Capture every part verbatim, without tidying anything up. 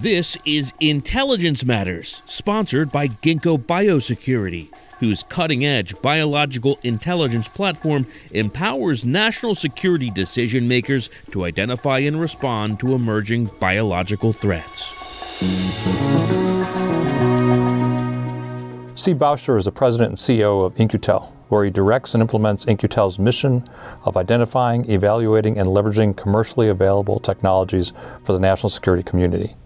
This is Intelligence Matters, sponsored by Ginkgo Biosecurity, whose cutting-edge biological intelligence platform empowers national security decision-makers to identify and respond to emerging biological threats. Steve Bowsher is the president and C E O of In-Q-Tel, where he directs and implements In-Q-Tel's mission of identifying, evaluating, and leveraging commercially available technologies for the national security community.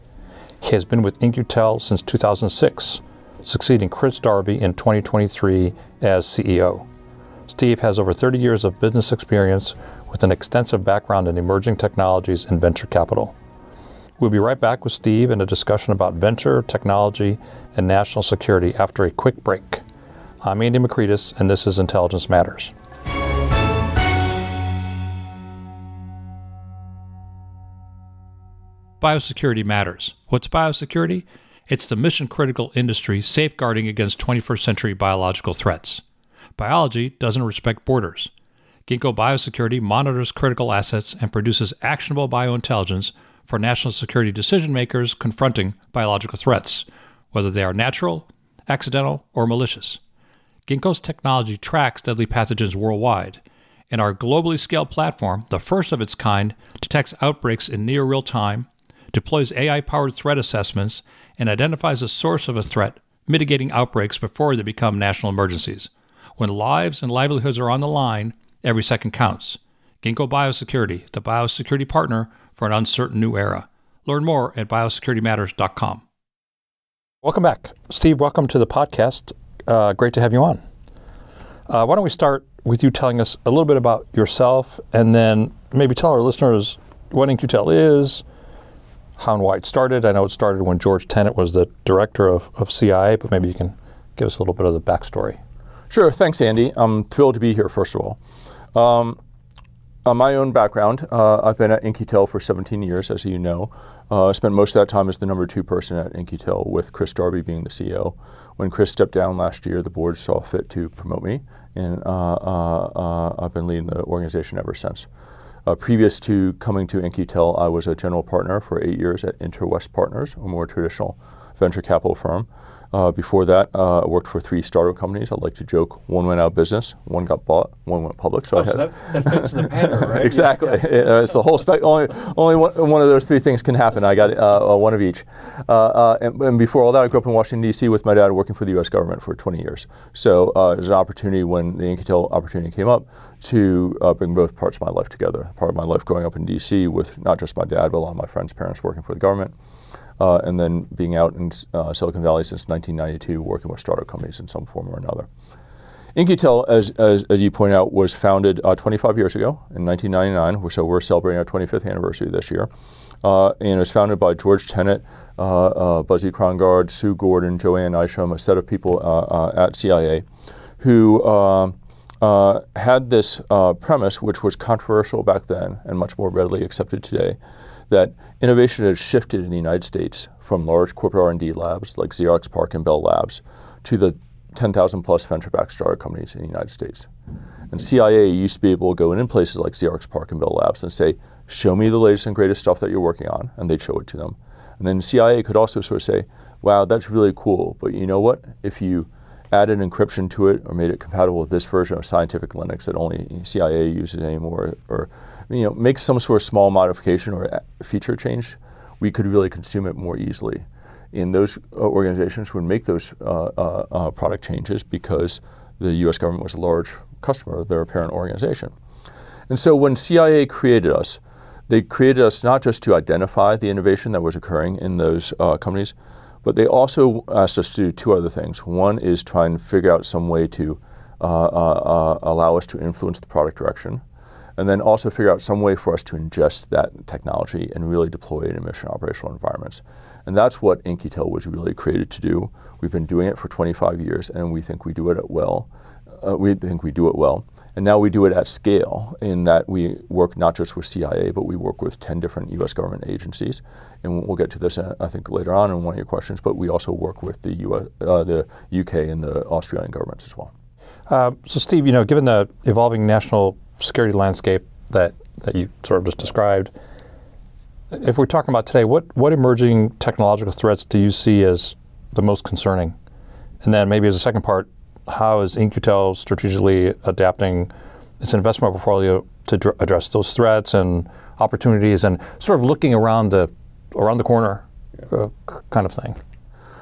He has been with In-Q-Tel since two thousand six, succeeding Chris Darby in twenty twenty-three as C E O. Steve has over thirty years of business experience with an extensive background in emerging technologies and venture capital. We'll be right back with Steve in a discussion about venture, technology, and national security after a quick break. I'm Andy Macreadis, and this is Intelligence Matters. Biosecurity matters. What's biosecurity? It's the mission-critical industry safeguarding against twenty-first century biological threats. Biology doesn't respect borders. Ginkgo Biosecurity monitors critical assets and produces actionable biointelligence for national security decision-makers confronting biological threats, whether they are natural, accidental, or malicious. Ginkgo's technology tracks deadly pathogens worldwide, and our globally scaled platform, the first of its kind, detects outbreaks in near real time, deploys A I-powered threat assessments, and identifies the source of a threat, mitigating outbreaks before they become national emergencies. When lives and livelihoods are on the line, every second counts. Ginkgo Biosecurity, the biosecurity partner for an uncertain new era. Learn more at biosecurity matters dot com. Welcome back. Steve, welcome to the podcast. Uh, great to have you on. Uh, why don't we start with you telling us a little bit about yourself, and then maybe tell our listeners what In-Q-Tel is, how and why it started. I know it started when George Tenet was the director of, of C I A, but maybe you can give us a little bit of the backstory. Sure, thanks, Andy. I'm thrilled to be here, first of all. Um, on my own background, uh, I've been at In-Q-Tel for seventeen years, as you know. Uh, I spent most of that time as the number two person at In-Q-Tel, with Chris Darby being the C E O. When Chris stepped down last year, the board saw fit to promote me, and uh, uh, uh, I've been leading the organization ever since. Uh, previous to coming to In-Q-Tel, I was a general partner for eight years at InterWest Partners, a more traditional venture capital firm. Uh, before that, uh, I worked for three startup companies. I like to joke, one went out of business, one got bought, one went public. So, oh, I had so that, that fits the pattern, right? Exactly. Yeah. It, uh, it's the whole spec. Only, only one, one of those three things can happen. I got uh, one of each. Uh, uh, and, and before all that, I grew up in Washington, D C with my dad, working for the U S government for twenty years. So uh, it was an opportunity when the In-Q-Tel opportunity came up to uh, bring both parts of my life together. Part of my life growing up in D C with not just my dad, but a lot of my friends' parents working for the government. Uh, and then being out in uh, Silicon Valley since nineteen ninety-two, working with startup companies in some form or another. In-Q-Tel, as, as, as you point out, was founded uh, twenty-five years ago in nineteen ninety-nine, so we're celebrating our twenty-fifth anniversary this year. Uh, and it was founded by George Tenet, uh, uh, Buzzy Krongaard, Sue Gordon, Joanne Isham, a set of people uh, uh, at C I A who uh, uh, had this uh, premise, which was controversial back then and much more readily accepted today, that innovation has shifted in the United States from large corporate R and D labs like Xerox Park and Bell Labs to the ten thousand plus venture-backed startup companies in the United States. And C I A used to be able to go in, in places like Xerox Park and Bell Labs and say, show me the latest and greatest stuff that you're working on, and they'd show it to them. And then C I A could also sort of say, wow, that's really cool, but you know what? If you added encryption to it or made it compatible with this version of scientific Linux that only C I A uses anymore, or you know, make some sort of small modification or feature change, we could really consume it more easily. And those uh, organizations would make those uh, uh, uh, product changes because the U S government was a large customer of their parent organization. And so when C I A created us, they created us not just to identify the innovation that was occurring in those uh, companies, but they also asked us to do two other things. One is try and figure out some way to uh, uh, uh, allow us to influence the product direction, and then also figure out some way for us to ingest that technology and really deploy it in mission operational environments. And that's what In-Q-Tel was really created to do. We've been doing it for twenty-five years, and we think we do it well. Uh, we think we do it well. And now we do it at scale in that we work not just with C I A, but we work with ten different U S government agencies. And we'll get to this, I think, later on in one of your questions, but we also work with the, U S, uh, the U K and the Australian governments as well. Uh, so Steve, you know, given the evolving national security landscape that, that you sort of just described, if we're talking about today, what, what emerging technological threats do you see as the most concerning? And then maybe as a second part, how is In-Q-Tel strategically adapting its investment portfolio to dr address those threats and opportunities and sort of looking around the, around the corner uh, kind of thing?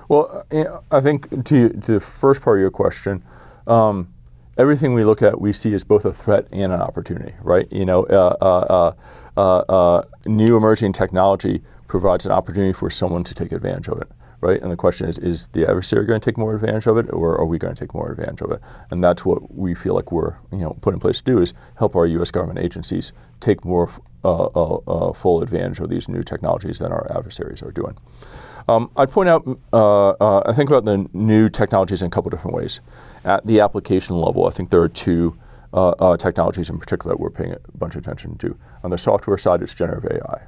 Well, I think to, to the first part of your question, um, everything we look at we see as both a threat and an opportunity, right? You know, uh, uh, uh, uh, uh, new emerging technology provides an opportunity for someone to take advantage of it, right? And the question is, is the adversary going to take more advantage of it, or are we going to take more advantage of it? And that's what we feel like we're, you know, put in place to do, is help our U S government agencies take more uh, uh, uh, full advantage of these new technologies than our adversaries are doing. Um, I'd point out, uh, uh, I think about the new technologies in a couple different ways. At the application level, I think there are two uh, uh, technologies in particular that we're paying a bunch of attention to. On the software side, it's generative A I,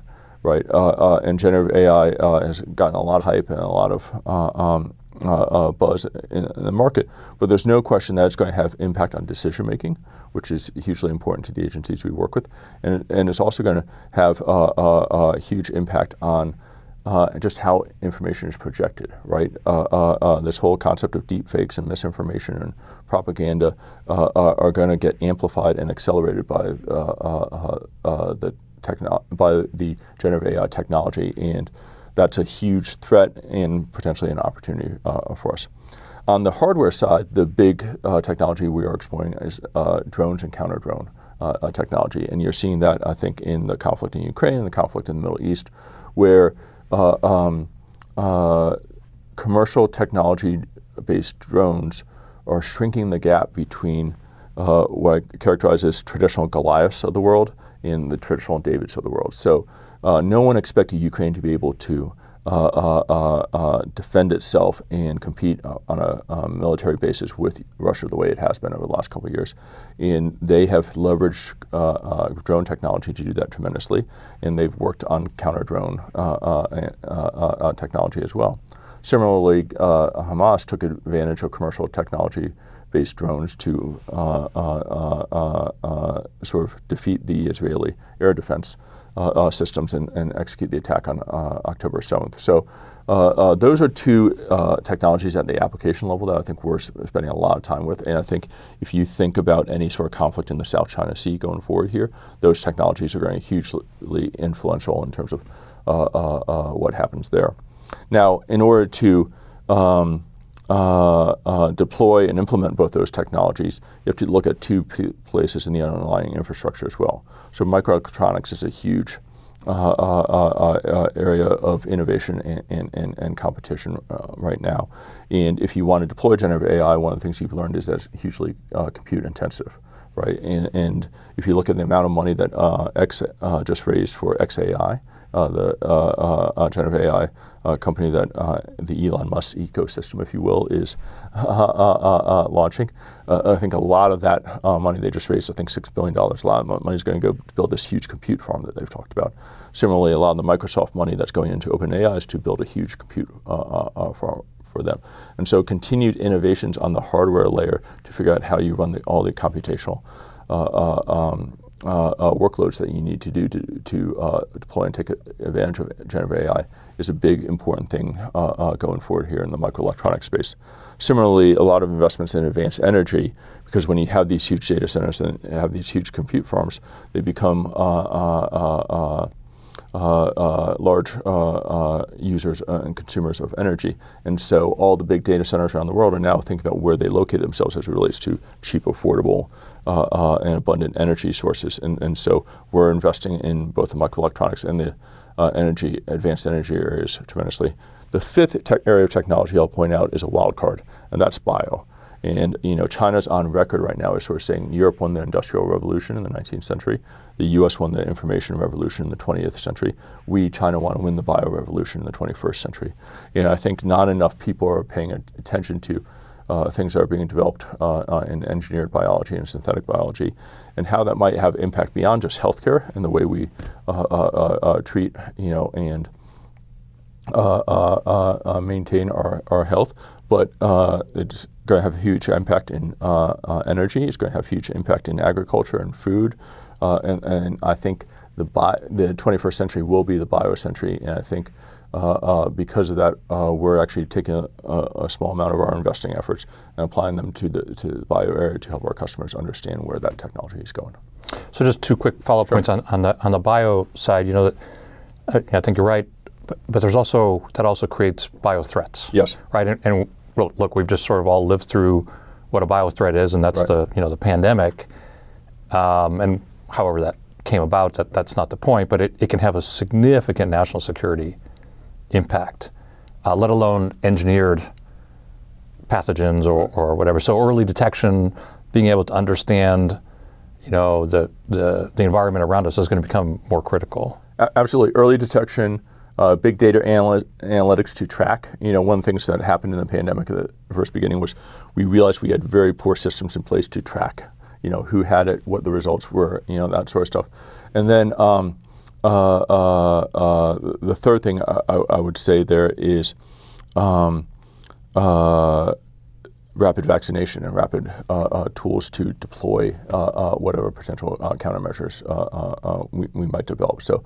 right? Uh, uh, and generative A I uh, has gotten a lot of hype and a lot of uh, um, uh, uh, buzz in, in the market, but there's no question that it's going to have impact on decision making, which is hugely important to the agencies we work with, and, and it's also going to have a uh, uh, uh, huge impact on Uh, just how information is projected, right? Uh, uh, uh, this whole concept of deep fakes and misinformation and propaganda uh, are, are going to get amplified and accelerated by uh, uh, uh, the techno by the generative A I technology, and that's a huge threat and potentially an opportunity uh, for us. On the hardware side, the big uh, technology we are exploring is uh, drones and counter-drone uh, technology, and you're seeing that, I think, in the conflict in Ukraine and the conflict in the Middle East, where Uh, um, uh, commercial technology-based drones are shrinking the gap between uh, what I characterize as traditional Goliaths of the world and the traditional Davids of the world. So uh, no one expected Ukraine to be able to uh, uh, uh, defend itself and compete uh, on a uh, military basis with Russia the way it has been over the last couple of years. And they have leveraged uh, uh, drone technology to do that tremendously, and they've worked on counter-drone uh, uh, uh, uh, technology as well. Similarly, uh, Hamas took advantage of commercial technology-based drones to uh, uh, uh, uh, sort of defeat the Israeli air defense Uh, uh, systems and, and execute the attack on uh, October seventh. So uh, uh, those are two uh, technologies at the application level that I think we're spending a lot of time with. And I think if you think about any sort of conflict in the South China Sea going forward here, those technologies are going to be hugely influential in terms of uh, uh, uh, what happens there. Now, in order to um, Uh, uh, deploy and implement both those technologies, you have to look at two places in the underlying infrastructure as well. So microelectronics is a huge uh, uh, uh, uh, area of innovation and, and, and competition uh, right now. And if you want to deploy generative A I, one of the things you've learned is that it's hugely uh, compute intensive, right? And, and if you look at the amount of money that uh, X uh, just raised for X A I, Uh, the uh, uh, generative A I uh, company that uh, the Elon Musk ecosystem, if you will, is uh, uh, uh, launching. Uh, I think a lot of that uh, money they just raised, I think six billion dollars, a lot of money is going to go to build this huge compute farm that they've talked about. Similarly, a lot of the Microsoft money that's going into OpenAI is to build a huge compute uh, uh, farm for them. And so continued innovations on the hardware layer to figure out how you run the, all the computational uh, uh, um, Uh, uh, workloads that you need to do to, to uh, deploy and take advantage of generative A I is a big important thing uh, uh, going forward here in the microelectronics space. Similarly, a lot of investments in advanced energy, because when you have these huge data centers and have these huge compute farms, they become uh, uh, uh, Uh, uh, large uh, uh, users and consumers of energy. And so all the big data centers around the world are now thinking about where they locate themselves as it relates to cheap, affordable, uh, uh, and abundant energy sources. And, and so we're investing in both the microelectronics and the uh, energy, advanced energy areas tremendously. The fifth area of technology I'll point out is a wild card, and that's bio. And you know, China's on record right now as sort of saying Europe won the Industrial Revolution in the nineteenth century, the U S won the Information Revolution in the twentieth century. We, China, want to win the Bio Revolution in the twenty-first century. You know, I think not enough people are paying attention to uh, things that are being developed uh, uh, in engineered biology and synthetic biology, and how that might have impact beyond just healthcare and the way we uh, uh, uh, uh, treat, you know, and uh, uh, uh, maintain our our health, but uh, it's going to have a huge impact in uh, uh, energy. It's going to have a huge impact in agriculture and food. Uh, and, and I think the bi the twenty-first century will be the bio-century, and I think uh, uh, because of that, uh, we're actually taking a, a small amount of our investing efforts and applying them to the to the bio area to help our customers understand where that technology is going. So just two quick follow-up sure. points on, on the on the bio side. You know that I, I think you're right, but, but there's also that also creates bio threats. Yes. Right. And, and well, look, we've just sort of all lived through what a bio threat is, and that's right. the you know the pandemic. Um, and however that came about, that, that's not the point, but it, it can have a significant national security impact, uh, let alone engineered pathogens or, or whatever. So early detection, being able to understand, you know, the, the, the environment around us is going to become more critical. Absolutely. Early detection, uh, big data analy analytics to track. You know, one of the things that happened in the pandemic at the first beginning was we realized we had very poor systems in place to track, you know, who had it, what the results were, you know, that sort of stuff. And then um, uh, uh, uh, the third thing I, I, I would say there is um, uh, rapid vaccination and rapid uh, uh, tools to deploy uh, uh, whatever potential uh, countermeasures uh, uh, we, we might develop. So,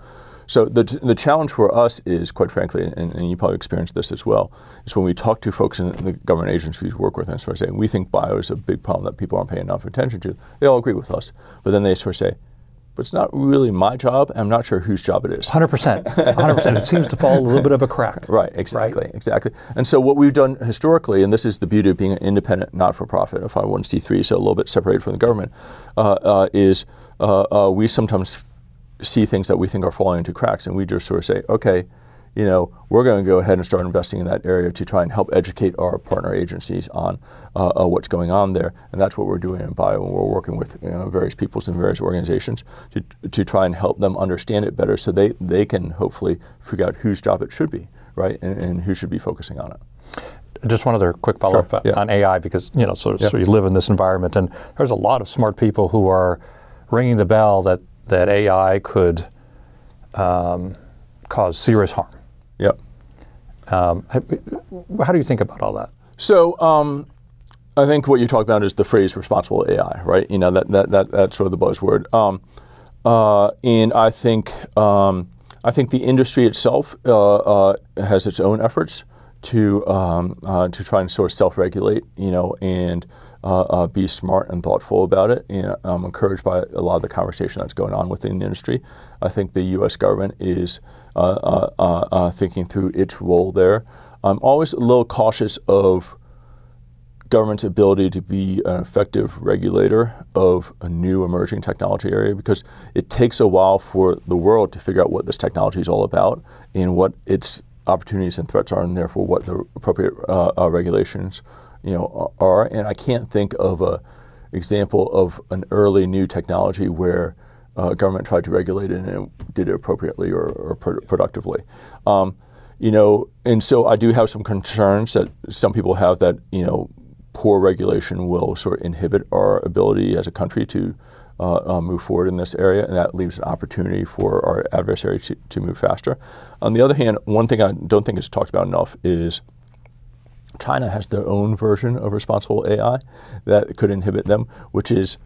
so the, the challenge for us is, quite frankly, and, and you probably experienced this as well, is when we talk to folks in the government agencies we work with, and sort of say, we think bio is a big problem that people aren't paying enough attention to. They all agree with us, but then they sort of say, but it's not really my job, and I'm not sure whose job it is. one hundred percent, one hundred percent. It seems to fall a little bit of a crack. Right, exactly, right? exactly. And so what we've done historically, and this is the beauty of being an independent, not-for-profit, a five oh one c three, so a little bit separated from the government, uh, uh, is uh, uh, we sometimes see things that we think are falling into cracks, and we just sort of say, okay, you know, we're going to go ahead and start investing in that area to try and help educate our partner agencies on uh, uh, what's going on there. And that's what we're doing in bio, and we're working with you know, various peoples and various organizations to, to try and help them understand it better so they, they can hopefully figure out whose job it should be, right, and, and who should be focusing on it. Just one other quick follow-up sure, yeah. on A I, because, you know, so, yeah. so you live in this environment, and there's a lot of smart people who are ringing the bell that that A I could um, cause serious harm. Yep. Um, how do you think about all that? So um, I think what you talk about is the phrase responsible A I, right? You know, that, that, that, that's sort of the buzzword. Um, uh, and I think, um, I think the industry itself uh, uh, has its own efforts to, um, uh, to try and sort of self-regulate, you know, and Uh, uh, be smart and thoughtful about it. You know, I'm encouraged by a lot of the conversation that's going on within the industry. I think the U S government is uh, uh, uh, uh, thinking through its role there. I'm always a little cautious of government's ability to be an effective regulator of a new emerging technology area, because it takes a while for the world to figure out what this technology is all about and what its opportunities and threats are, and therefore what the appropriate uh, uh, regulations you know, are. And I can't think of a example of an early new technology where uh, government tried to regulate it and it did it appropriately or, or pro productively. Um, you know, and so I do have some concerns that some people have that, you know, poor regulation will sort of inhibit our ability as a country to uh, uh, move forward in this area, and that leaves an opportunity for our adversary to, to move faster. On the other hand, one thing I don't think is talked about enough is China has their own version of responsible A I that could inhibit them, which is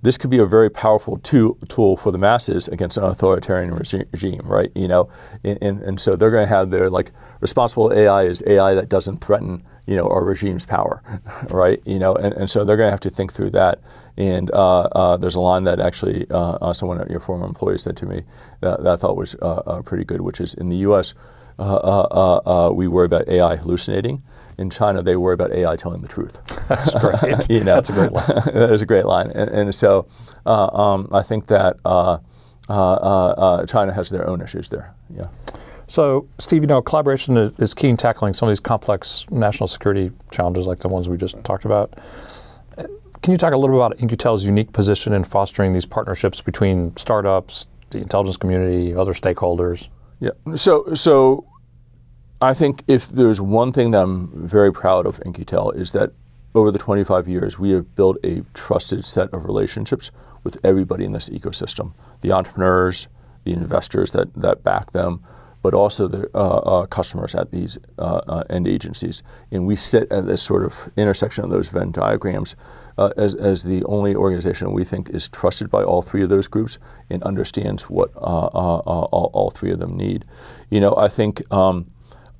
this could be a very powerful tool, tool for the masses against an authoritarian regime, right? You know, and, and, and so they're going to have their like responsible A I is A I that doesn't threaten, you know, our regime's power, right? You know, and, and so they're going to have to think through that. And uh, uh, there's a line that actually uh, uh, someone at your former employee said to me that, that I thought was uh, uh, pretty good, which is in the U S uh, uh, uh, uh, we worry about A I hallucinating. In China, they worry about A I telling the truth. That's great. You know? That's a great line. That is a great line. And, and so uh, um, I think that uh, uh, uh, China has their own issues there. Yeah. So, Steve, you know, collaboration is, is key in tackling some of these complex national security challenges like the ones we just talked about. Can you talk a little bit about In-Q-Tel's unique position in fostering these partnerships between startups, the intelligence community, other stakeholders? Yeah. So, so. I think if there's one thing that I'm very proud of In-Q-Tel is that over the twenty-five years, we have built a trusted set of relationships with everybody in this ecosystem, the entrepreneurs, the investors that, that back them, but also the uh, uh, customers at these uh, uh, end agencies. And we sit at this sort of intersection of those Venn diagrams uh, as, as the only organization we think is trusted by all three of those groups and understands what uh, uh, uh, all, all three of them need. You know, I think um,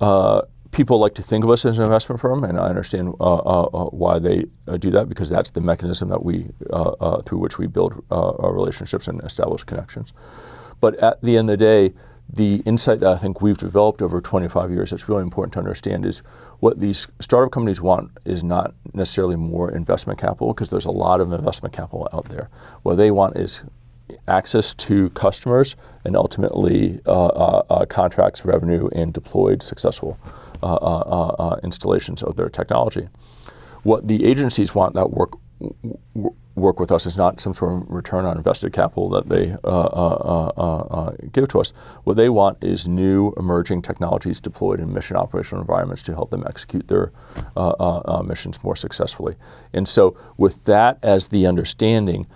uh, people like to think of us as an investment firm, and I understand uh, uh, why they uh, do that, because that's the mechanism that we, uh, uh, through which we build uh, our relationships and establish connections. But at the end of the day, the insight that I think we've developed over twenty-five years that's really important to understand is what these startup companies want is not necessarily more investment capital, because there's a lot of investment capital out there. What they want is access to customers and ultimately uh, uh, uh, contracts, revenue, and deployed successful Uh, uh, uh, installations of their technology. What the agencies want that work work with us is not some sort of return on invested capital that they uh, uh, uh, uh, give to us. What they want is new emerging technologies deployed in mission operational environments to help them execute their uh, uh, uh, missions more successfully. And so with that as the understanding,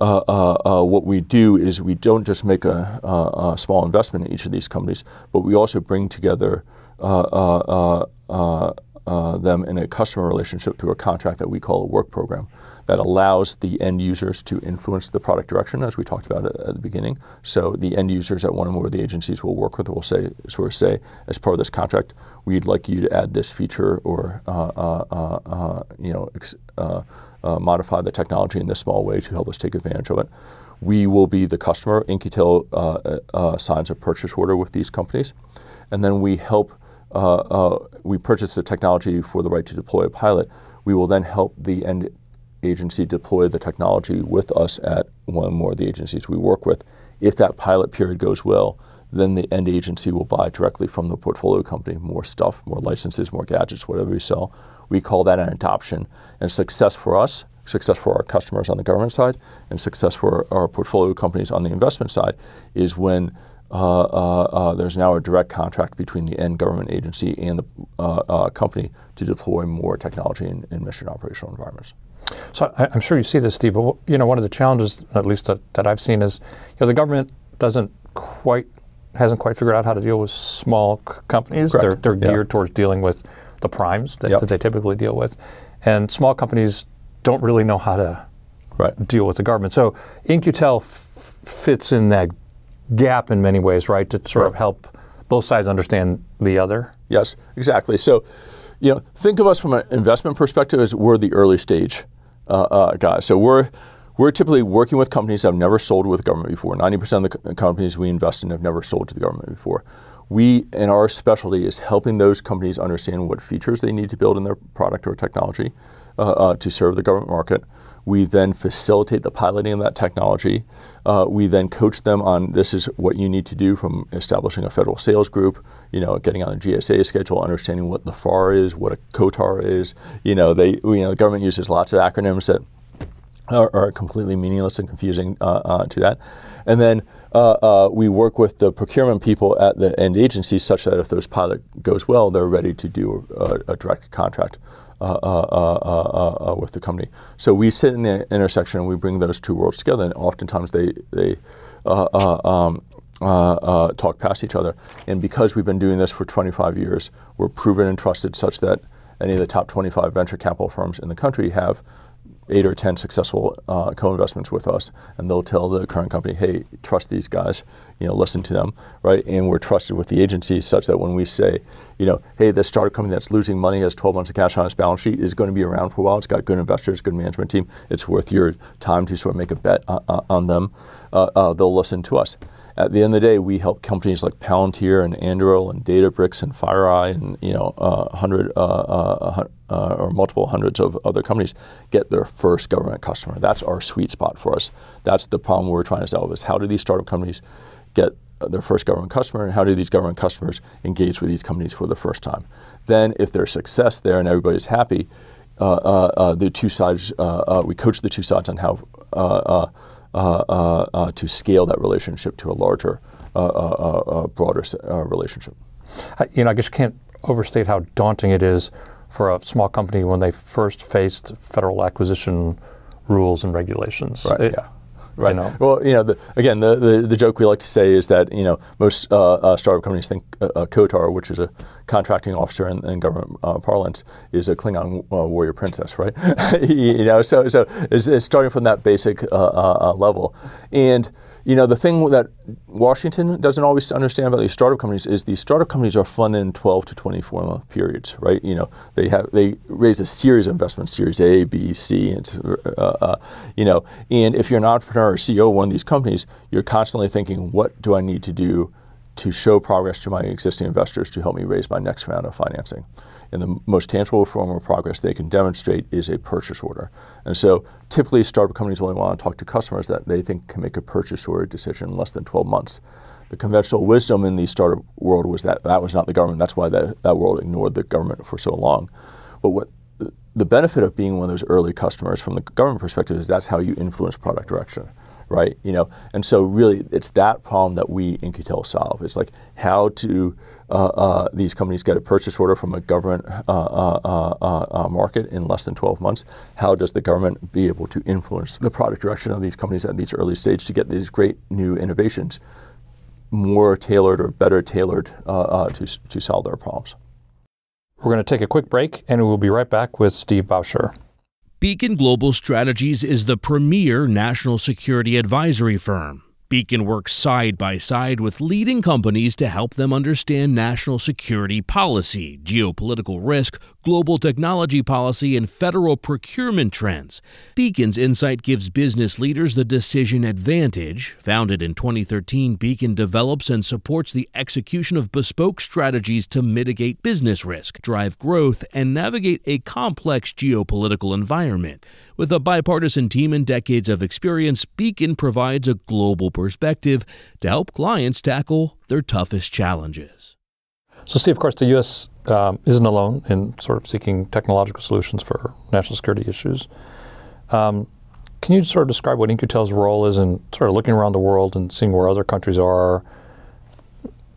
Uh, uh, uh, what we do is we don't just make a, a, a small investment in each of these companies, but we also bring together uh, uh, uh, uh, them in a customer relationship through a contract that we call a work program that allows the end users to influence the product direction, as we talked about at, at the beginning. So the end users at one or more of the agencies we'll work with will say, sort of say, as part of this contract, we'd like you to add this feature or uh, uh, uh, uh, you know. Ex uh, Uh, modify the technology in this small way to help us take advantage of it. We will be the customer. In-Q-Tel uh, uh, signs a purchase order with these companies, and then we help, uh, uh, we purchase the technology for the right to deploy a pilot. We will then help the end agency deploy the technology with us at one or more of the agencies we work with. If that pilot period goes well, then the end agency will buy directly from the portfolio company more stuff, more licenses, more gadgets, whatever we sell. We call that an adoption. And success for us, success for our customers on the government side, and success for our portfolio companies on the investment side is when uh, uh, uh, there's now a direct contract between the end government agency and the uh, uh, company to deploy more technology in, in mission operational environments. So I, I'm sure you see this, Steve, but you know, one of the challenges, at least that, that I've seen, is you know, the government doesn't quite hasn't quite figured out how to deal with small companies. Correct. They're, they're geared yep. towards dealing with the primes that, yep. that they typically deal with. And small companies don't really know how to right. deal with the government. So In-Q-Tel fits in that gap in many ways, right? To sort right. of help both sides understand the other. Yes, exactly. So, you know, think of us from an investment perspective as we're the early stage uh, uh, guys. So we're, We're typically working with companies that have never sold with the government before. ninety percent of the companies we invest in have never sold to the government before. We, and our specialty is helping those companies understand what features they need to build in their product or technology uh, uh, to serve the government market. We then facilitate the piloting of that technology. Uh, we then coach them on this is what you need to do, from establishing a federal sales group, you know, getting on a G S A schedule, understanding what the F A R is, what a C O T A R is. You know, they, you know, the government uses lots of acronyms that Are, are completely meaningless and confusing uh, uh, to that. And then uh, uh, we work with the procurement people at the end agencies such that if those pilot goes well, they're ready to do a, a direct contract uh, uh, uh, uh, uh, with the company. So we sit in the intersection and we bring those two worlds together, and oftentimes they, they uh, uh, um, Uh, uh, talk past each other. And because we've been doing this for twenty-five years, we're proven and trusted such that any of the top twenty-five venture capital firms in the country have eight or ten successful uh, co-investments with us, and they'll tell the current company, hey, trust these guys, you know, listen to them, right? And we're trusted with the agencies such that when we say, you know, hey, this startup company that's losing money, has twelve months of cash on its balance sheet, is going to be around for a while, it's got good investors, good management team, it's worth your time to sort of make a bet uh, uh, on them, uh, uh, they'll listen to us. At the end of the day, we help companies like Palantir and Anduril and Databricks and FireEye and, you know, uh, hundred, uh, uh, uh, or multiple hundreds of other companies get their first government customer. That's our sweet spot for us. That's the problem we're trying to solve, is how do these startup companies get their first government customer, and how do these government customers engage with these companies for the first time? Then if there's success there and everybody's happy, uh, uh, uh, the two sides, uh, uh, we coach the two sides on how uh, uh, Uh, uh, uh, to scale that relationship to a larger, uh, uh, uh, broader uh, relationship. You know, I guess you can't overstate how daunting it is for a small company when they first faced federal acquisition rules and regulations. Right, it, yeah. Right. You know? Well, you know, the, again, the, the the joke we like to say is that you know most uh, uh, startup companies think uh, uh, K O T A R, which is a contracting officer in, in government uh, parlance, is a Klingon uh, warrior princess, right? you know, so so it's, it's starting from that basic uh, uh, level, and you know the thing that Washington doesn't always understand about these startup companies is these startup companies are funded in twelve to twenty-four month periods, right? You know, they have they raise a series of investments, series A, B, C, and uh, uh, you know, and if you're an entrepreneur or C E O of one of these companies, you're constantly thinking, what do I need to do to show progress to my existing investors to help me raise my next round of financing? And the most tangible form of progress they can demonstrate is a purchase order. And so typically startup companies only want to talk to customers that they think can make a purchase order decision in less than twelve months. The conventional wisdom in the startup world was that that was not the government. That's why that, that world ignored the government for so long. But what the benefit of being one of those early customers from the government perspective is that's how you influence product direction. Right, you know, and so really, it's that problem that we in In-Q-Tel solve. It's like how do uh, uh, these companies get a purchase order from a government uh, uh, uh, uh, market in less than twelve months? How does the government be able to influence the product direction of these companies at these early stages to get these great new innovations more tailored or better tailored uh, uh, to to solve their problems? We're going to take a quick break, and we'll be right back with Steve Bowsher. Beacon Global Strategies is the premier national security advisory firm. Beacon works side by side with leading companies to help them understand national security policy, geopolitical risk, global technology policy, and federal procurement trends. Beacon's insight gives business leaders the decision advantage. Founded in twenty thirteen, Beacon develops and supports the execution of bespoke strategies to mitigate business risk, drive growth, and navigate a complex geopolitical environment. With a bipartisan team and decades of experience, Beacon provides a global perspective to help clients tackle their toughest challenges. So Steve, of course, the U S um, isn't alone in sort of seeking technological solutions for national security issues. Um, can you sort of describe what In-Q-Tel's role is in sort of looking around the world and seeing where other countries are,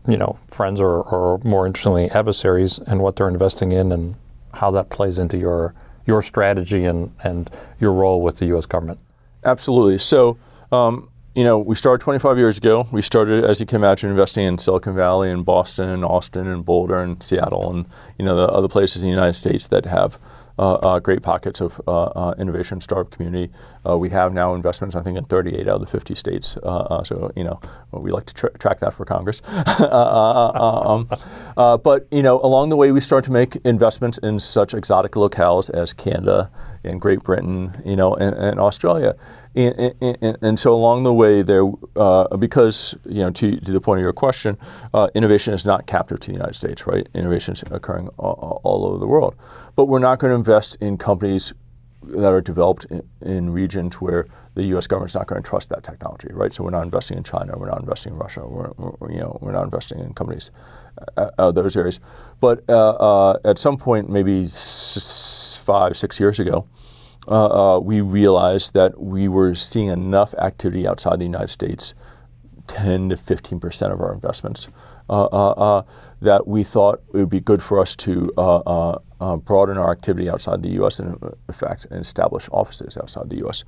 you know, friends or, or more interestingly adversaries, and what they're investing in and how that plays into your your strategy and, and your role with the U S government? Absolutely. So. Um, You know, we started twenty-five years ago. We started, as you can imagine, investing in Silicon Valley and Boston and Austin and Boulder and Seattle and, you know, the other places in the United States that have uh, uh, great pockets of uh, uh, innovation startup community. Uh, we have now investments, I think, in thirty-eight out of the fifty states. Uh, uh, so, you know, we like to tra track that for Congress. uh, uh, um, uh, but, you know, along the way, we started to make investments in such exotic locales as Canada and Great Britain, you know, and, and Australia. And, and, and so along the way there, uh, because, you know, to, to the point of your question, uh, innovation is not captive to the United States, right? Innovation is occurring all, all over the world. But we're not going to invest in companies that are developed in, in regions where the U S government's not going to trust that technology, right? So we're not investing in China, we're not investing in Russia, we're, we're, you know, we're not investing in companies out of those areas. But uh, uh, at some point, maybe s five, six years ago, Uh, uh, we realized that we were seeing enough activity outside the United States, ten to fifteen percent of our investments, uh, uh, uh, that we thought it would be good for us to uh, uh, uh, broaden our activity outside the U S and, in fact, and establish offices outside the U S.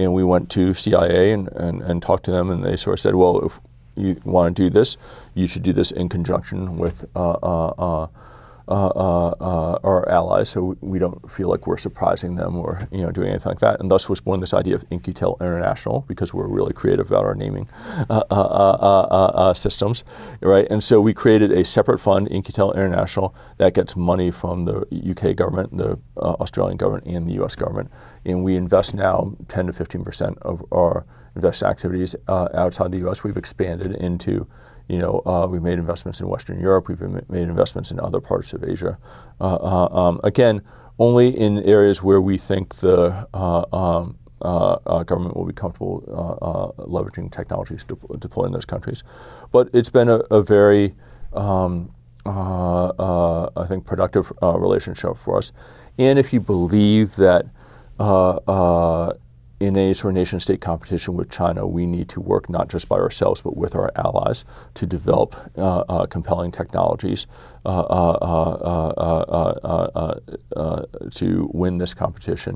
And we went to C I A and, and, and talked to them, and they sort of said, well, if you want to do this, you should do this in conjunction with uh, uh, uh, Uh, uh, uh, our allies, so we don't feel like we're surprising them or, you know, doing anything like that. And thus was born this idea of In-Q-Tel International, because we're really creative about our naming uh, uh, uh, uh, uh, systems, right? And so we created a separate fund, In-Q-Tel International, that gets money from the U K government, the uh, Australian government, and the U S government. And we invest now ten to fifteen percent of our invest activities uh, outside the U S. We've expanded into You know, uh, we've made investments in Western Europe. We've made investments in other parts of Asia. Uh, uh, um, again, only in areas where we think the uh, um, uh, uh, government will be comfortable uh, uh, leveraging technologies to deploy in those countries. But it's been a, a very, um, uh, uh, I think, productive uh, relationship for us. And if you believe that uh, uh, in a sort of nation-state competition with China, we need to work not just by ourselves but with our allies to develop uh, uh, compelling technologies uh, uh, uh, uh, uh, uh, uh, uh, to win this competition.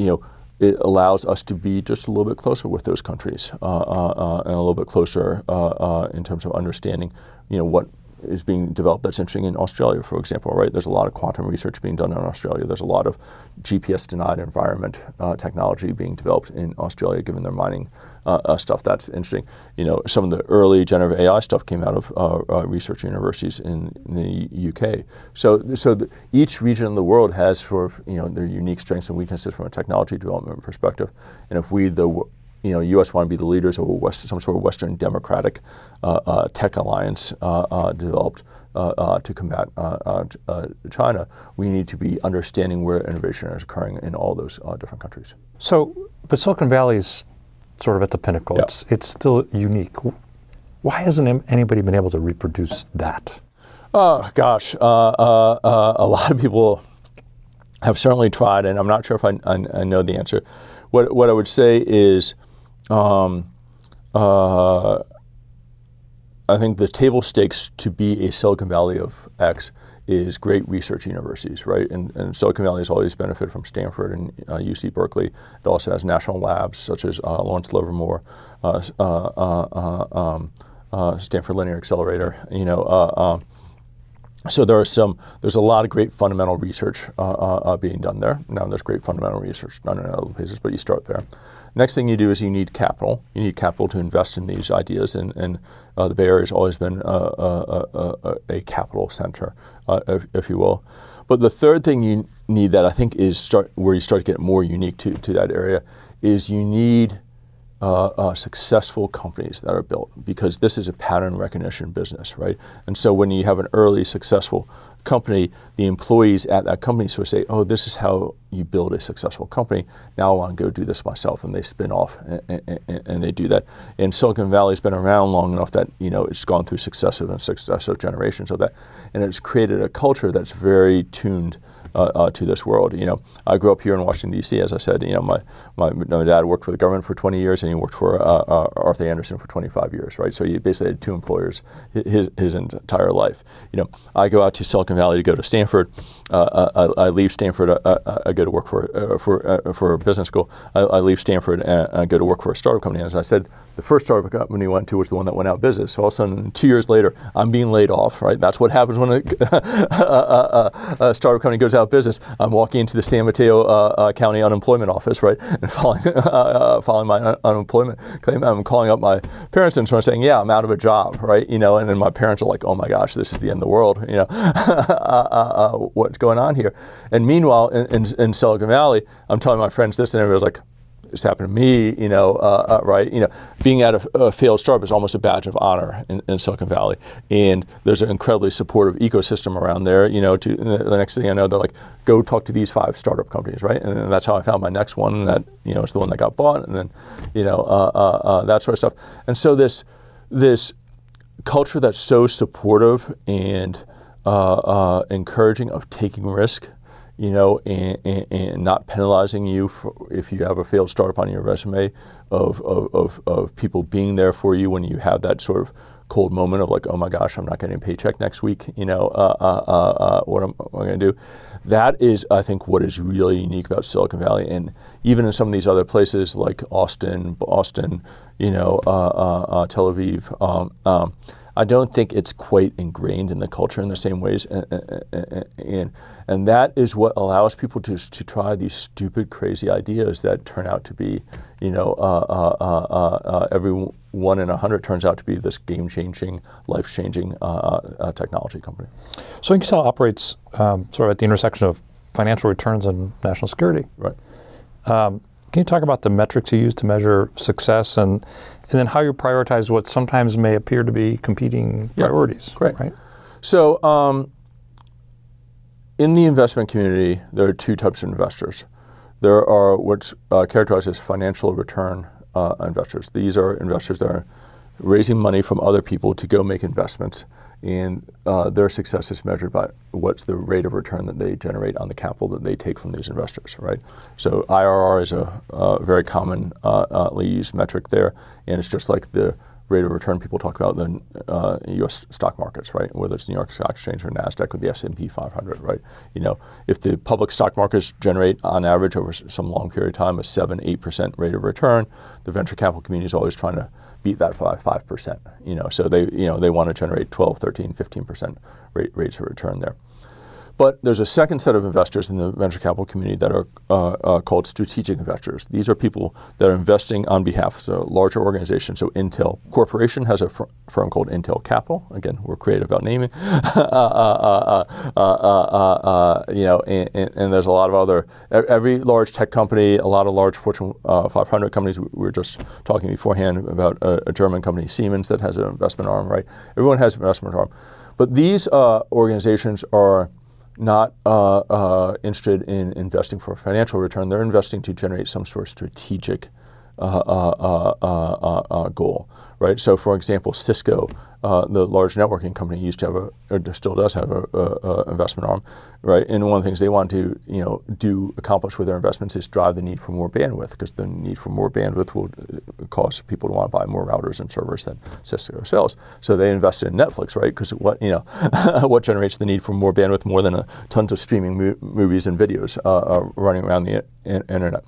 You know, it allows us to be just a little bit closer with those countries uh, uh, uh, and a little bit closer uh, uh, in terms of understanding, you know, what is being developed that's interesting in Australia, for example, right? There's a lot of quantum research being done in Australia. There's a lot of G P S-denied environment uh, technology being developed in Australia, given their mining uh, uh, stuff. That's interesting. You know, some of the early generative A I stuff came out of uh, uh, research universities in, in the U K. So, so the, each region in the world has sort of, you know, their unique strengths and weaknesses from a technology development perspective. And if we, the you know, U S want to be the leaders of a West, some sort of Western democratic uh, uh, tech alliance uh, uh, developed uh, uh, to combat uh, uh, China, we need to be understanding where innovation is occurring in all those uh, different countries. So, but Silicon Valley is sort of at the pinnacle. Yeah. It's, it's still unique. Why hasn't anybody been able to reproduce that? Oh, gosh, uh, uh, uh, a lot of people have certainly tried, and I'm not sure if I, I, I know the answer. What, what I would say is, Um, uh, I think the table stakes to be a Silicon Valley of X is great research universities, right? And, and Silicon Valley has always benefited from Stanford and uh, U C Berkeley. It also has national labs such as uh, Lawrence Livermore, uh, uh, uh, um, uh, Stanford Linear Accelerator, you know. Uh, uh, so there are some, there's a lot of great fundamental research uh, uh, being done there. Now there's great fundamental research done in other places, but you start there. Next thing you do is you need capital. You need capital to invest in these ideas, and, and uh, the Bay Area has always been a, a, a, a capital center, uh, if, if you will. But the third thing you need that I think is start where you start to get more unique to, to that area is you need uh, uh, successful companies that are built, because this is a pattern recognition business, right? And so when you have an early successful company, the employees at that company sort of say, oh, this is how you build a successful company. Now I want to go do this myself, and they spin off and, and, and they do that. And Silicon Valley's been around long enough that, you know, it's gone through successive and successive generations of that, and it's created a culture that's very tuned Uh, uh, to this world. You know, I grew up here in Washington, D C, as I said. You know, my, my, my dad worked for the government for twenty years, and he worked for uh, uh, Arthur Anderson for twenty-five years, right? So he basically had two employers his, his entire life. You know, I go out to Silicon Valley to go to Stanford. Uh, I, I leave Stanford, I, I, I go to work for, uh, for, uh, for business school. I, I leave Stanford and I go to work for a startup company. And as I said, the first startup company I went to was the one that went out of business. So all of a sudden, two years later, I'm being laid off, right? That's what happens when a, a, a, a startup company goes out of business. I'm walking into the San Mateo uh, uh, County Unemployment Office, right? And following, uh, following my un unemployment claim, I'm calling up my parents and sort of saying, yeah, I'm out of a job, right? You know, and then my parents are like, oh my gosh, this is the end of the world, you know, uh, uh, uh, what's going on here? And meanwhile, in, in, in Silicon Valley, I'm telling my friends this, and everybody's like, this happened to me, you know, uh, uh, right? You know, being at a, a failed startup is almost a badge of honor in, in Silicon Valley, and there's an incredibly supportive ecosystem around there. You know, to, the next thing I know, they're like, go talk to these five startup companies, right? And, and that's how I found my next one, and that, you know, it's the one that got bought, and then, you know, uh, uh, uh, that sort of stuff. And so this, this culture that's so supportive and uh, uh, encouraging of taking risk, you know, and, and, and not penalizing you for if you have a failed startup on your resume, of, of, of, of people being there for you when you have that sort of cold moment of like, oh my gosh, I'm not getting a paycheck next week, you know, uh, uh, uh, uh, what am I going to do? That is, I think, what is really unique about Silicon Valley. And even in some of these other places like Austin, Boston, you know, uh, uh, uh, Tel Aviv, um, um, I don't think it's quite ingrained in the culture in the same ways, and, and, and that is what allows people to, to try these stupid, crazy ideas that turn out to be, you know, uh, uh, uh, uh, every one in a hundred turns out to be this game-changing, life-changing uh, uh, technology company. So In-Q-Tel operates um, sort of at the intersection of financial returns and national security. Right. Um, can you talk about the metrics you use to measure success, and and then how you prioritize what sometimes may appear to be competing yeah, priorities, great. Right? So um, in the investment community, there are two types of investors. There are what's uh, characterized as financial return uh, investors. These are investors that are raising money from other people to go make investments, and uh, their success is measured by what's the rate of return that they generate on the capital that they take from these investors, right? So I R R is a uh, very commonly uh, used metric there, and it's just like the rate of return people talk about than uh, U S stock markets, right? Whether it's New York Stock Exchange or NASDAQ or the S and P five hundred, right? You know, if the public stock markets generate on average over some long period of time a seven, eight percent rate of return, the venture capital community is always trying to beat that by five percent, you know? So they, you know, they want to generate twelve, thirteen, fifteen percent rate, rates of return there. But there's a second set of investors in the venture capital community that are uh, uh, called strategic investors. These are people that are investing on behalf of so larger organizations. So Intel Corporation has a fr firm called Intel Capital. Again, we're creative about naming. uh, uh, uh, uh, uh, uh, uh, you know, and, and, and there's a lot of other, every large tech company, a lot of large Fortune uh, five hundred companies. We were just talking beforehand about a, a German company, Siemens, that has an investment arm, right? Everyone has an investment arm. But these uh, organizations are not uh, uh, interested in investing for financial return. They're investing to generate some sort of strategic uh, uh, uh, uh, uh, goal, right? So for example, Cisco, uh, the large networking company, used to have a, or still does have a, a, a investment arm, right? And one of the things they want to, you know, do accomplish with their investments is drive the need for more bandwidth, because the need for more bandwidth will cause people to want to buy more routers and servers than Cisco sells. So they invested in Netflix, right? Because what, you know, what generates the need for more bandwidth more than a, tons of streaming mo movies and videos uh, uh, running around the in internet.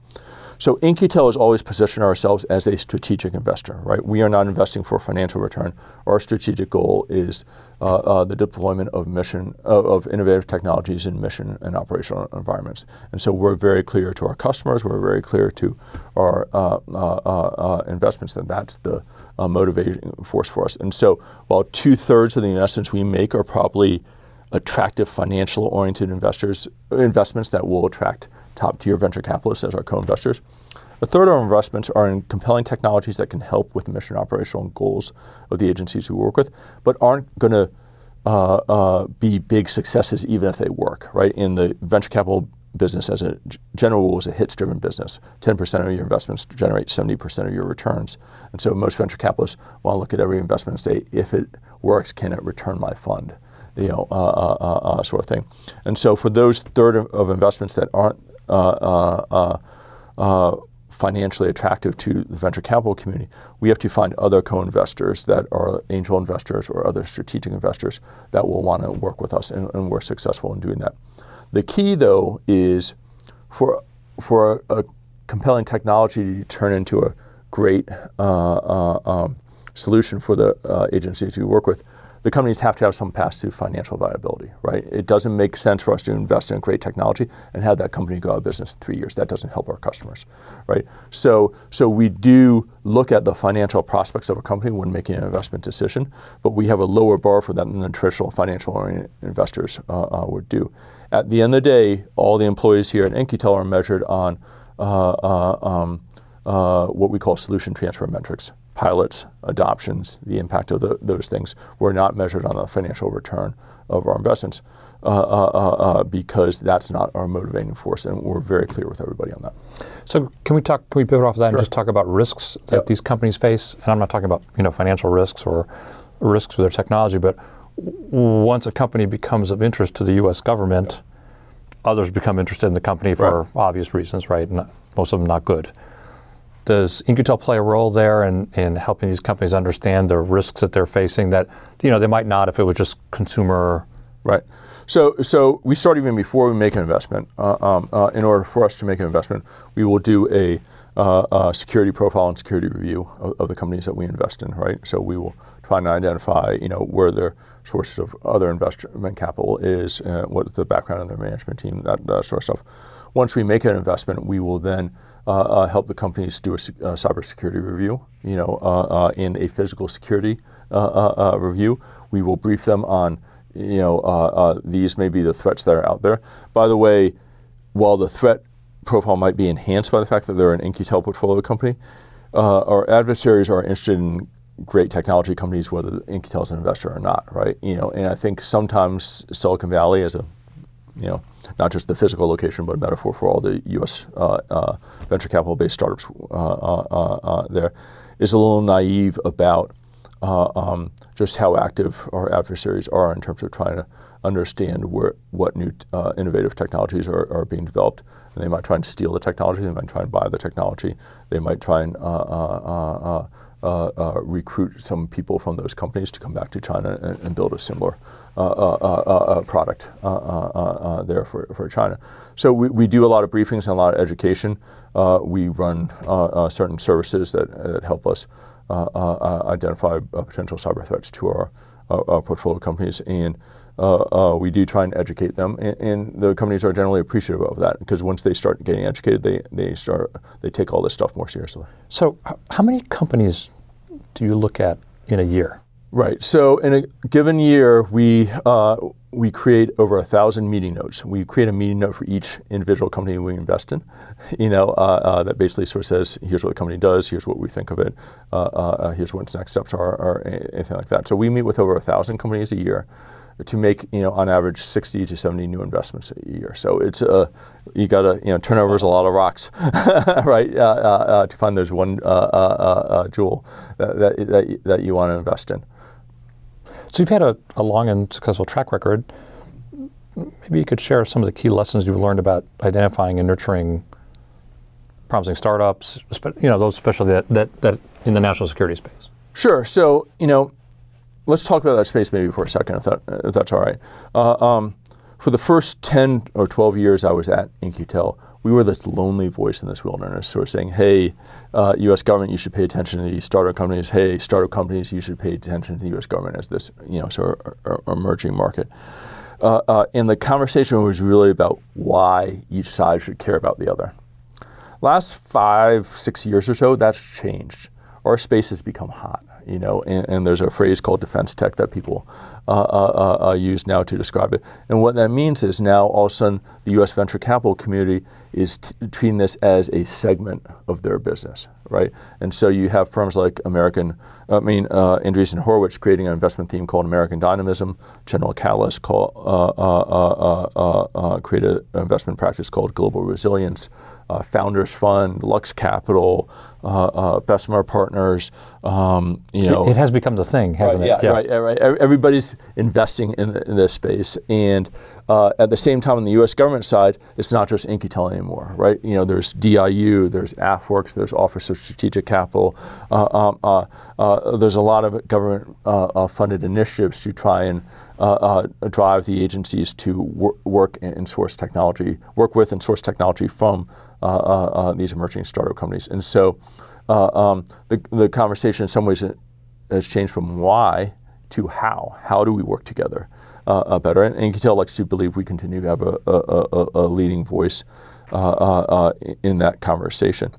So In-Q-Tel has always positioned ourselves as a strategic investor, right? We are not investing for financial return. Our strategic goal is uh, uh, the deployment of mission uh, of innovative technologies in mission and operational environments. And so we're very clear to our customers, we're very clear to our uh, uh, uh, investments, that that's the uh, motivating force for us. And so while two thirds of the investments we make are probably attractive financial oriented investors, investments that will attract top tier venture capitalists as our co-investors, a third of our investments are in compelling technologies that can help with the mission operational goals of the agencies we work with, but aren't going to uh, uh, be big successes even if they work, right? In the venture capital business, as a general rule, is a hits driven business. ten percent of your investments generate seventy percent of your returns. And so most venture capitalists want to look at every investment and say, if it works, can it return my fund? You know, uh, uh, uh, uh, sort of thing. And so for those third of, of investments that aren't Uh, uh, uh, financially attractive to the venture capital community, we have to find other co-investors that are angel investors or other strategic investors that will want to work with us, and, and we're successful in doing that. The key, though, is for, for a, a compelling technology to turn into a great uh, uh, um, solution for the uh, agencies we work with, the companies have to have some pass through financial viability, right? It doesn't make sense for us to invest in great technology and have that company go out of business in three years. That doesn't help our customers, right? So, so we do look at the financial prospects of a company when making an investment decision, but we have a lower bar for that than the traditional financial investors uh, uh, would do. At the end of the day, all the employees here at In-Q-Tel are measured on uh, uh, um, uh, what we call solution transfer metrics. Pilots, adoptions, the impact of the, those things were not measured on the financial return of our investments uh, uh, uh, because that's not our motivating force, and we're very clear with everybody on that. So can we talk? Can we pivot off of that sure. and just talk about risks that yep. these companies face? And I'm not talking about you know financial risks or risks with their technology, but once a company becomes of interest to the U S government, yep. others become interested in the company for right. obvious reasons, right? Not, most of them not good. Does In-Q-Tel play a role there in, in helping these companies understand the risks that they're facing that you know they might not if it was just consumer? Right. So, so we start even before we make an investment. Uh, um, uh, in order for us to make an investment, we will do a uh, uh, security profile and security review of, of the companies that we invest in. Right. So we will try to identify you know where their sources of other investment capital is, uh, what the background of their management team, that, that sort of stuff. Once we make an investment, we will then uh, uh, help the companies do a uh, cybersecurity review, you know, uh, uh, in a physical security uh, uh, uh, review. We will brief them on, you know, uh, uh, these may be the threats that are out there. By the way, while the threat profile might be enhanced by the fact that they're an In-Q-Tel portfolio company, uh, our adversaries are interested in great technology companies, whether In-Q-Tel is an investor or not, right? You know, and I think sometimes Silicon Valley is a, you know, not just the physical location, but a metaphor for all the U S uh, uh, venture capital-based startups uh, uh, uh, there, is a little naive about uh, um, just how active our adversaries are in terms of trying to understand where, what new uh, innovative technologies are, are being developed. And they might try and steal the technology, they might try and buy the technology, they might try and uh, uh, uh, uh, uh, recruit some people from those companies to come back to China and, and build a similar uh, uh, uh, uh, product uh, uh, uh, there for, for China. So we, we do a lot of briefings and a lot of education. Uh, we run uh, uh, certain services that, that help us uh, uh, identify uh, potential cyber threats to our, our, our portfolio companies. And Uh, uh, we do try and educate them, and, and the companies are generally appreciative of that, because once they start getting educated, they they start they take all this stuff more seriously. So, how many companies do you look at in a year? Right. So, in a given year, we uh, we create over a thousand meeting notes. We create a meeting note for each individual company we invest in. You know, uh, uh, that basically sort of says, here's what the company does, here's what we think of it, uh, uh, here's what its next steps are, or anything like that. So, we meet with over a thousand companies a year to make, you know, on average sixty to seventy new investments a year. So it's a, uh, you gotta, you know, turnover is a lot of rocks, right? Uh, uh, uh, to find those one uh, uh, uh, jewel that, that, that you wanna invest in. So you've had a, a long and successful track record. Maybe you could share some of the key lessons you've learned about identifying and nurturing promising startups, you know, those especially that, that, that in the national security space. Sure, so, you know, let's talk about that space maybe for a second, if, that, if that's all right. Uh, um, for the first ten or twelve years I was at In-Q-Tel, we were this lonely voice in this wilderness, sort of saying, hey, uh, U S government, you should pay attention to these startup companies. Hey, startup companies, you should pay attention to the U S government as this, you know, sort of emerging market. Uh, uh, and the conversation was really about why each side should care about the other. Last five, six years or so, that's changed. Our space has become hot. You know, and, and there's a phrase called defense tech that people uh, uh, uh, use now to describe it. And what that means is now all of a sudden the U S venture capital community is t treating this as a segment of their business, right? And so you have firms like American, I mean, uh, Andreessen Horowitz creating an investment theme called American Dynamism. General Catalyst call, uh, uh, uh, uh, uh, create an investment practice called Global Resilience. Uh, Founders Fund, Lux Capital, uh, uh, Bessemer Partners, um, you know. It, it has become the thing, hasn't right, it? Yeah, yeah. Right, right. Everybody's investing in, the, in this space. And uh, at the same time, on the U S government side, it's not just In-Q-Tel anymore, right? You know, there's D I U, there's AFWorks, there's Office of Strategic Capital. Uh, um, uh, uh, there's a lot of government uh, uh, funded initiatives to try and Uh, uh, drive the agencies to wor work and source technology, work with and source technology from uh, uh, uh, these emerging startup companies. And so uh, um, the, the conversation in some ways has changed from why to how. How do we work together uh, uh, better? And, and In-Q-Tel likes to believe we continue to have a, a, a, a leading voice uh, uh, uh, in that conversation.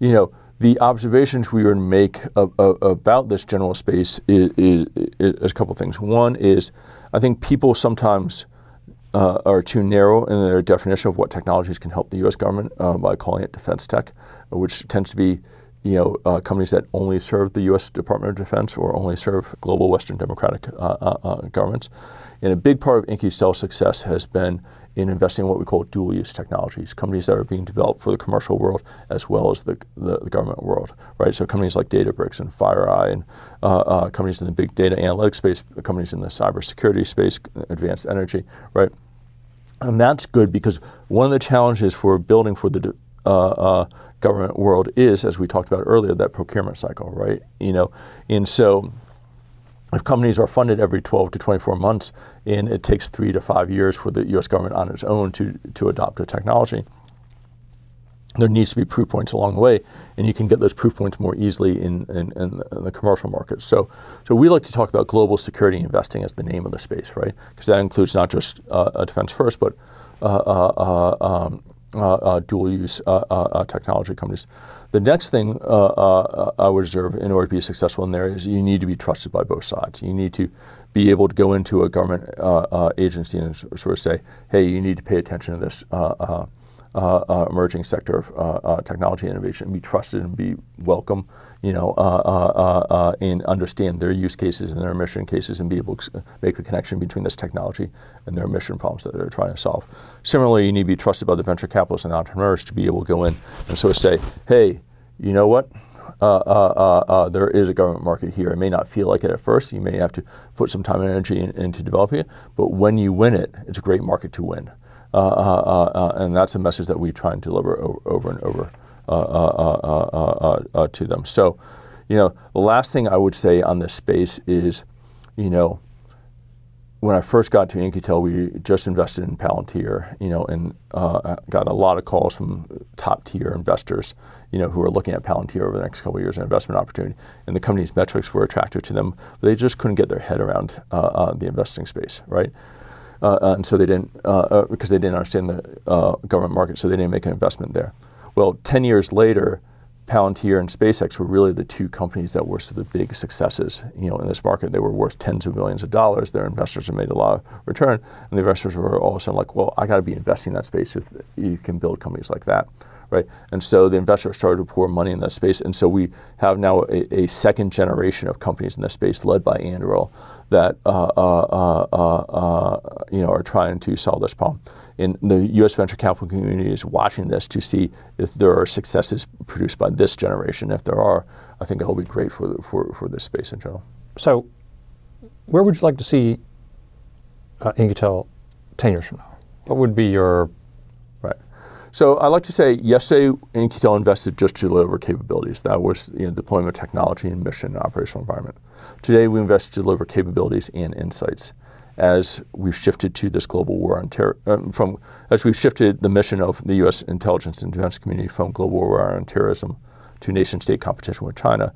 You know, the observations we would make of, of, about this general space is, is, is a couple things. One is, I think people sometimes uh, are too narrow in their definition of what technologies can help the U S government uh, by calling it defense tech, which tends to be, you know, uh, companies that only serve the U S Department of Defense or only serve global Western democratic uh, uh, governments. And a big part of In-Q-Tel's success has been in investing in what we call dual-use technologies, companies that are being developed for the commercial world as well as the, the, the government world, right? So companies like Databricks and FireEye, and uh, uh, companies in the big data analytics space, companies in the cybersecurity space, advanced energy, right? And that's good, because one of the challenges for building for the uh, uh, government world is, as we talked about earlier, that procurement cycle, right? You know, and so, if companies are funded every twelve to twenty-four months, and it takes three to five years for the U S government on its own to, to adopt a technology, there needs to be proof points along the way, and you can get those proof points more easily in, in, in, in the commercial market. So, so we like to talk about global security investing as the name of the space, right? Because that includes not just uh, defense first, but uh, uh, uh, um, uh, uh, dual use uh, uh, technology companies. The next thing uh, uh, I would observe in order to be successful in there is you need to be trusted by both sides. You need to be able to go into a government uh, uh, agency and sort of say, hey, you need to pay attention to this uh, uh, uh, emerging sector of uh, uh, technology innovation, and be trusted and be welcome, you know, uh, uh, uh, and understand their use cases and their mission cases, and be able to make the connection between this technology and their mission problems that they're trying to solve. Similarly, you need to be trusted by the venture capitalists and entrepreneurs to be able to go in and sort of say, hey, you know what, uh, uh, uh, uh, there is a government market here. It may not feel like it at first. You may have to put some time and energy in, into developing it, but when you win it, it's a great market to win. Uh, uh, uh, uh, and that's a message that we try and deliver over, over and over uh, uh, uh, uh, uh, uh, to them. So, You know, the last thing I would say on this space is, you know, when I first got to In-Q-Tel, we just invested in Palantir, you know, and uh, got a lot of calls from top tier investors, you know, who are looking at Palantir over the next couple of years as an investment opportunity. And the company's metrics were attractive to them. But they just couldn't get their head around uh, uh, the investing space, right? Uh, and so they didn't, uh, uh, because they didn't understand the uh, government market, so they didn't make an investment there. Well, ten years later, Palantir and SpaceX were really the two companies that were sort of the big successes, you know, in this market. They were worth tens of millions of dollars. Their investors have made a lot of return, and the investors were all of a sudden like, well, I got to be investing in that space if you can build companies like that, right? And so the investors started to pour money in that space, and so we have now a, a second generation of companies in this space led by Anduril that uh, uh, uh, uh, uh, you know, are trying to solve this problem. And the U S venture capital community is watching this to see if there are successes produced by this generation. If there are, I think it'll be great for, the, for, for this space in general. So where would you like to see uh, In-Q-Tel ten years from now? What would be your... Right. So I like to say, yesterday In-Q-Tel invested just to deliver capabilities. That was, you know, deployment of technology and mission and operational environment. Today we invest to deliver capabilities and insights. As we've shifted to this global war on terror, um, from as we've shifted the mission of the U S intelligence and defense community from global war on terrorism to nation-state competition with China,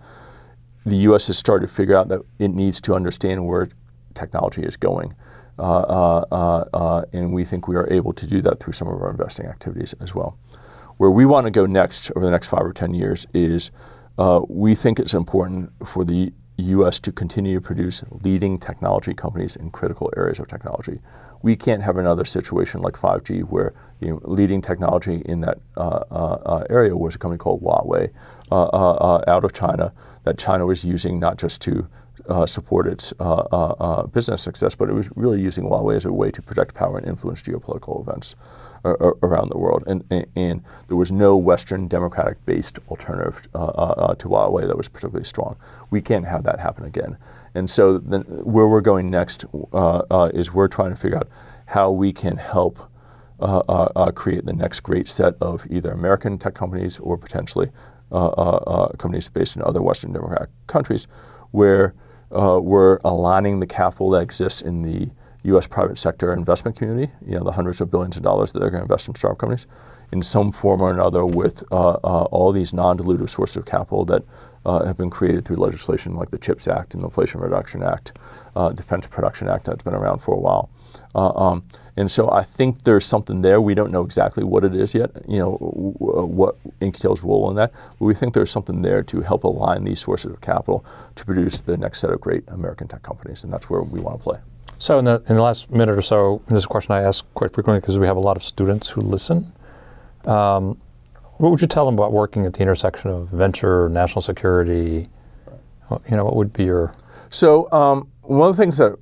the U S has started to figure out that it needs to understand where technology is going. Uh, uh, uh, uh, and we think we are able to do that through some of our investing activities as well. Where we want to go next over the next five or ten years is uh, we think it's important for the U S to continue to produce leading technology companies in critical areas of technology. We can't have another situation like five G where, you know, leading technology in that uh, uh, area was a company called Huawei uh, uh, uh, out of China that China was using not just to uh, support its uh, uh, uh, business success, but it was really using Huawei as a way to protect power and influence geopolitical events around the world, and, and, and there was no Western democratic-based alternative uh, uh, to Huawei that was particularly strong. We can't have that happen again. And so the, where we're going next uh, uh, is we're trying to figure out how we can help uh, uh, uh, create the next great set of either American tech companies or potentially uh, uh, uh, companies based in other Western democratic countries where uh, we're aligning the capital that exists in the U S private sector investment community, you know, the hundreds of billions of dollars that they're going to invest in startup companies, in some form or another with uh, uh, all these non-dilutive sources of capital that uh, have been created through legislation like the CHIPS Act and the Inflation Reduction Act, uh, Defense Production Act that's been around for a while. Uh, um, and so I think there's something there. We don't know exactly what it is yet, you know, what In-Q-Tel's role in that, but we think there's something there to help align these sources of capital to produce the next set of great American tech companies, and that's where we want to play. So in the, in the last minute or so, and this is a question I ask quite frequently because we have a lot of students who listen, um, what would you tell them about working at the intersection of venture, national security? You know, what would be your... So um, one of the things that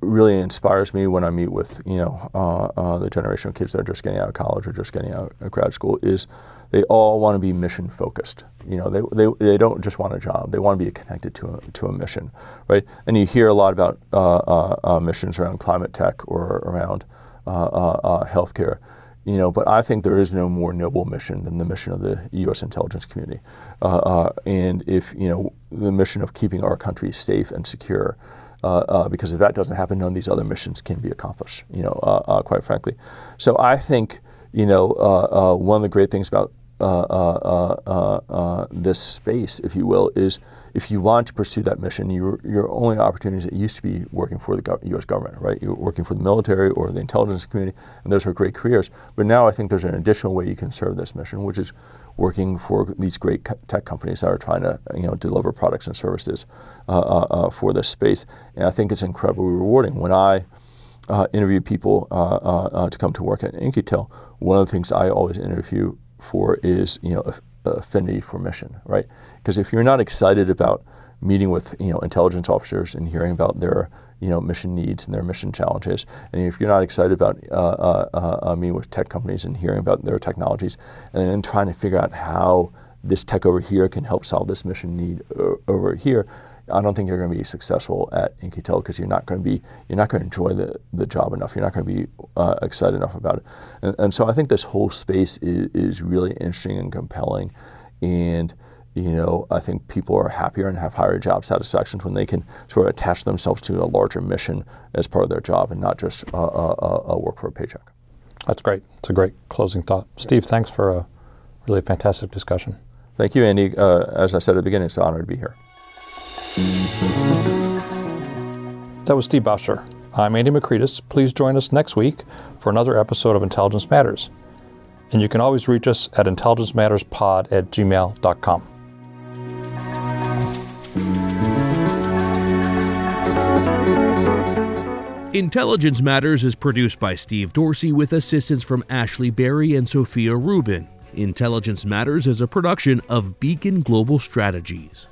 really inspires me when I meet with, you know, uh, uh, the generation of kids that are just getting out of college or just getting out of grad school is they all want to be mission focused. You know, they, they, they don't just want a job. They want to be connected to a, to a mission, right? And you hear a lot about uh, uh, uh, missions around climate tech or around uh, uh, uh, healthcare. You know, but I think there is no more noble mission than the mission of the U S intelligence community. Uh, uh, and if, you know, the mission of keeping our country safe and secure, Uh, uh, because if that doesn't happen, none of these other missions can be accomplished, you know, uh, uh, quite frankly. So I think, you know, uh, uh, one of the great things about uh, uh, uh, uh, this space, if you will, is if you want to pursue that mission, you, your only opportunities that used to be working for the gov U S government, right? You're working for the military or the intelligence community, and those are great careers. But now I think there's an additional way you can serve this mission, which is working for these great tech companies that are trying to, you know, deliver products and services uh, uh, for this space. And I think it's incredibly rewarding. When I uh, interview people uh, uh, to come to work at In-Q-Tel, one of the things I always interview for is, you know, affinity for mission, right? Because if you're not excited about meeting with, you know, intelligence officers and hearing about their, you know, mission needs and their mission challenges, and if you're not excited about uh, uh, uh, meeting with tech companies and hearing about their technologies, and then trying to figure out how this tech over here can help solve this mission need over here, I don't think you're going to be successful at In-Q-Tel because you're not going to be you're not going to enjoy the the job enough. You're not going to be uh, excited enough about it, and, and so I think this whole space is, is really interesting and compelling, and you know, I think people are happier and have higher job satisfactions when they can sort of attach themselves to a larger mission as part of their job and not just uh, uh, uh, work for a paycheck. That's great. It's a great closing thought. Steve, thanks for a really fantastic discussion. Thank you, Andy. Uh, as I said at the beginning, it's an honor to be here. That was Steve Bowsher. I'm Andy Macreadis. Please join us next week for another episode of Intelligence Matters. And you can always reach us at intelligencematterspod at gmail dot com. Intelligence Matters is produced by Steve Dorsey with assistance from Ashley Berry and Sophia Rubin. Intelligence Matters is a production of Beacon Global Strategies.